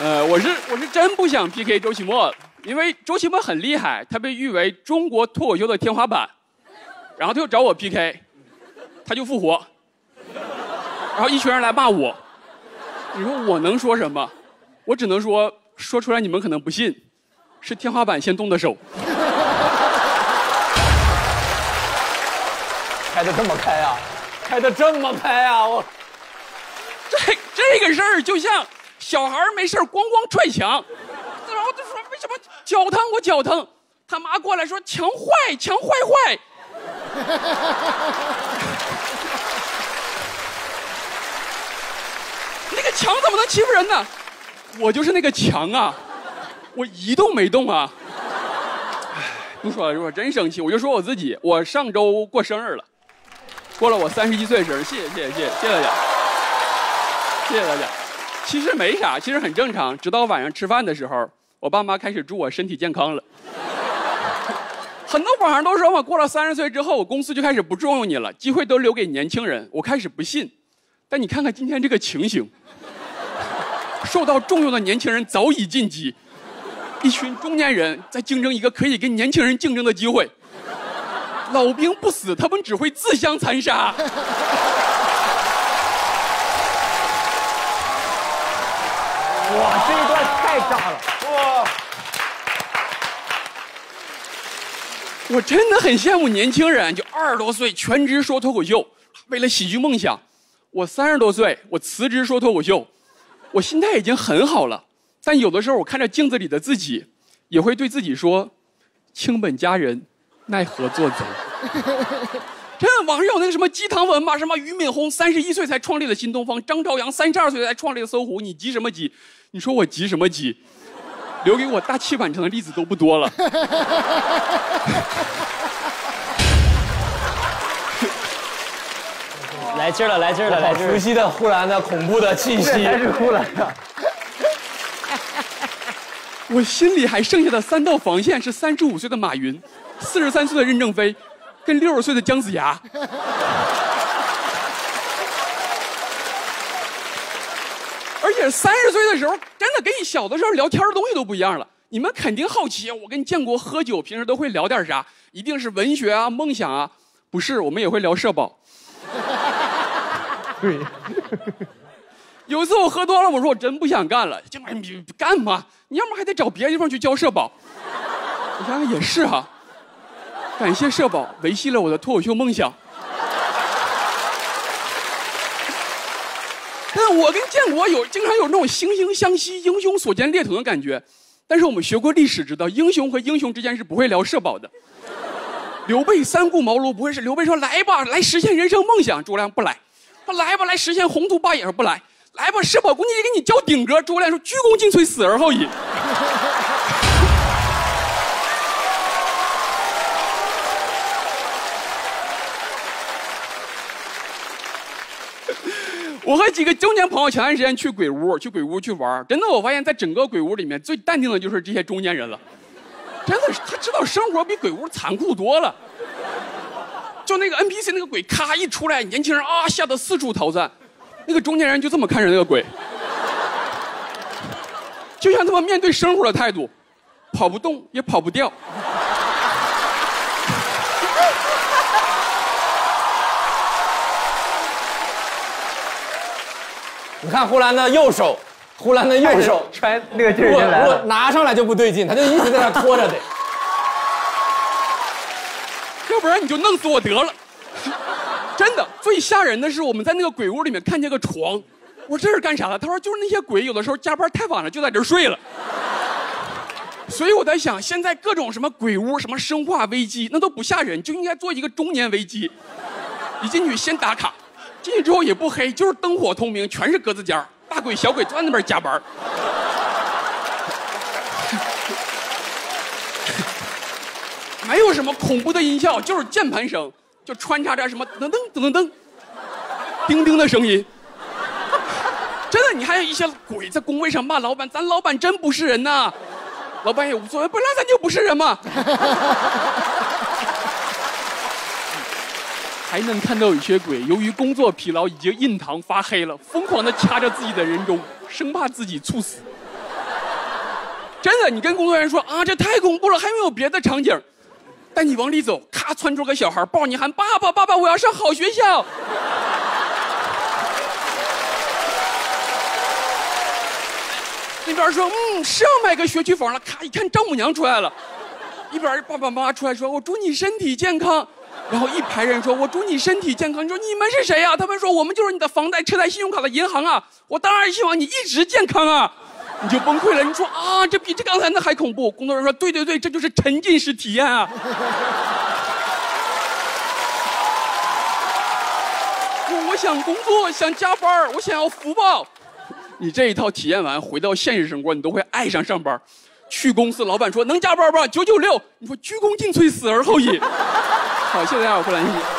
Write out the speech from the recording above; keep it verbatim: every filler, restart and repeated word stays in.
呃，我是我是真不想 P K 周奇墨，因为周奇墨很厉害，他被誉为中国脱口秀的天花板。然后他又找我 P K， 他就复活，然后一群人来骂我。你说我能说什么？我只能说说出来你们可能不信，是天花板先动的手。开得这么开啊！开得这么开啊！我这这个事儿就像。 小孩没事咣咣踹墙，然后就说为什么脚疼我脚疼，他妈过来说墙坏墙坏坏。那个墙怎么能欺负人呢？我就是那个墙啊，我一动没动啊。唉，不说了，我真生气，我就说我自己，我上周过生日了，过了我三十一岁生日，谢谢谢谢谢谢大家，谢谢大家。 其实没啥，其实很正常。直到晚上吃饭的时候，我爸妈开始祝我身体健康了。很多网上都说嘛，过了三十岁之后，我公司就开始不重用你了，机会都留给年轻人。我开始不信，但你看看今天这个情形，受到重用的年轻人早已晋级，一群中年人在竞争一个可以跟年轻人竞争的机会。老兵不死，他们只会自相残杀。哇，这一段太炸了！哇，我真的很羡慕年轻人，就二十多岁全职说脱口秀，为了喜剧梦想。我三十多岁，我辞职说脱口秀，我心态已经很好了。但有的时候，我看着镜子里的自己，也会对自己说：“卿本佳人，奈何作贼。”真的，网上有那个什么鸡汤文嘛，什么俞敏洪三十一岁才创立了新东方，张朝阳三十二岁才创立了搜狐，你急什么急？你说我急什么急？留给我大器晚成的例子都不多了。来劲儿了，来劲儿了，来劲儿！熟悉的、忽然的、恐怖的气息，还是忽然的。我心里还剩下的三道防线是三十五岁的马云，四十三岁的任正非。 跟六十岁的姜子牙，而且三十岁的时候，真的跟你小的时候聊天的东西都不一样了。你们肯定好奇，我跟建国喝酒，平时都会聊点啥？一定是文学啊、梦想啊，不是？我们也会聊社保。对，有一次我喝多了，我说我真不想干了，建国你干嘛？你要么还得找别的地方去交社保。我想想也是哈、啊。 感谢社保维系了我的脱口秀梦想。但我跟建国有经常有那种惺惺相惜、英雄所见略同的感觉。但是我们学过历史，知道英雄和英雄之间是不会聊社保的。刘备三顾茅庐，不会是刘备说来吧，来实现人生梦想；诸葛亮不来，说来吧，来实现宏图霸业；说不来，来吧，社保估计得给你交顶格。诸葛亮说鞠躬尽瘁，死而后已。 我和几个中年朋友前段时间去鬼屋，去鬼屋去玩，真的，我发现，在整个鬼屋里面，最淡定的就是这些中年人了。真的，他知道生活比鬼屋残酷多了。就那个 N P C 那个鬼，咔一出来，年轻人啊吓得四处逃散，那个中年人就这么看着那个鬼，就像他们面对生活的态度，跑不动也跑不掉。 你看呼兰的右手，呼兰的右手穿那个劲儿进来了，我拿上来就不对劲，他就一直在那拖着得，要不然你就弄死我得了。真的，最吓人的是我们在那个鬼屋里面看见个床，我说这是干啥的？他说就是那些鬼有的时候加班太晚了就在这儿睡了。所以我在想，现在各种什么鬼屋、什么生化危机，那都不吓人，就应该做一个中年危机，一进去先打卡。 进去之后也不黑，就是灯火通明，全是格子间大鬼小鬼都在那边加班没有什么恐怖的音效，就是键盘声，就穿插着什么噔噔噔噔噔、叮叮的声音。真的，你还有一些鬼在工位上骂老板，咱老板真不是人呐！老板也无所谓，本来咱就不是人嘛。还能看到有些鬼，由于工作疲劳以及印堂发黑了，疯狂地掐着自己的人中，生怕自己猝死。真的，你跟工作人员说啊，这太恐怖了，还没有别的场景。但你往里走，咔窜出个小孩，抱你喊爸爸，爸爸，我要上好学校。那边说，嗯，是要买个学区房了。咔，一看丈母娘出来了，一边爸爸妈妈出来说，我祝你身体健康。然后一排人说，我祝你身体健康。你说你们是谁呀、啊？他们说我们就是你的房贷、车贷、信用卡的银行啊。我当然希望你一直健康啊。你就崩溃了，你说啊，这比这刚才那还恐怖。工作人员说，对对对，这就是沉浸式体验啊。我我想工作，想加班，我想要福报。你这一套体验完，回到现实生活，你都会爱上上班。去公司，老板说能加班吧，九九六。你说鞠躬尽瘁，死而后已。好，谢谢大家，我是兰溪。